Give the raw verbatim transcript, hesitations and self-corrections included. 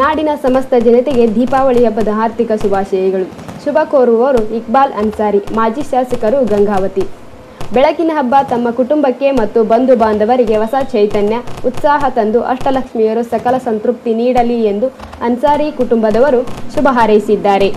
ನಾಡಿನ ಸಮಸ್ತ ಜನತೆಗೆ ದೀಪಾವಳಿ ಹಬ್ಬದ ಹಾರ್ದಿಕ ಶುಭಾಶಯಗಳು. ಶುಭ ಕೋರುವವರು ಇಕ್ಬಾಲ್ ಅನ್ಸಾರಿ, ಮಾಜಿ ಶಾಸಕರು ಗಂಗಾವತಿ. ಬೆಳಕಿನ ಹಬ್ಬ ತಮ್ಮ ಕುಟುಂಬಕ್ಕೆ ಮತ್ತು ಬಂಧು ಬಾಂಧವರಿಗೆ ಹೊಸ ಚೈತನ್ಯ, ಉತ್ಸಾಹ ತಂದು ಅಷ್ಟಲಕ್ಷ್ಮಿಯರು ಸಕಲ ಸಂತೃಪ್ತಿ ನೀಡಲಿ ಎಂದು ಅನ್ಸಾರಿ ಕುಟುಂಬದವರು ಶುಭ ಹಾರೈಸಿದ್ದಾರೆ.